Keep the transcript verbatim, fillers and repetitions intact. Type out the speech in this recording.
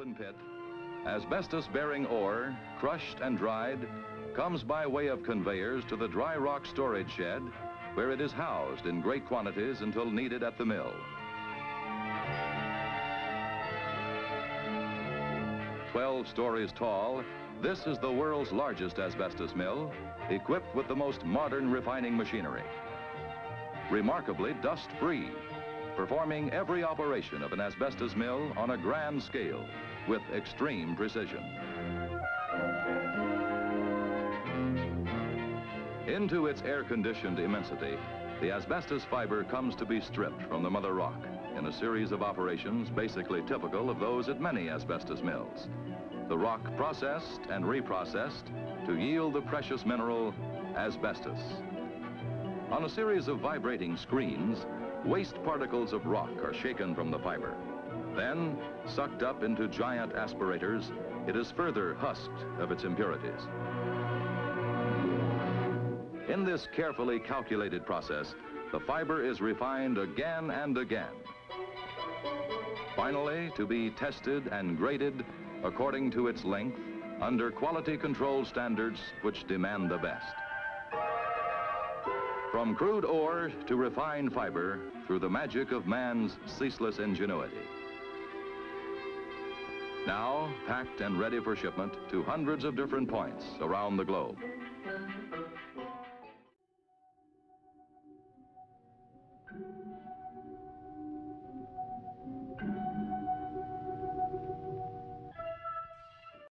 open pit, asbestos-bearing ore, crushed and dried, comes by way of conveyors to the dry rock storage shed, where it is housed in great quantities until needed at the mill. Twelve stories tall, this is the world's largest asbestos mill, equipped with the most modern refining machinery. Remarkably dust-free, performing every operation of an asbestos mill on a grand scale with extreme precision. Into its air-conditioned immensity, the asbestos fiber comes to be stripped from the mother rock in a series of operations basically typical of those at many asbestos mills. The rock processed and reprocessed to yield the precious mineral asbestos. On a series of vibrating screens, waste particles of rock are shaken from the fiber. Then, sucked up into giant aspirators, it is further husked of its impurities. In this carefully calculated process, the fiber is refined again and again. Finally, to be tested and graded according to its length under quality control standards which demand the best. From crude ore to refined fiber, through the magic of man's ceaseless ingenuity. Now, packed and ready for shipment to hundreds of different points around the globe.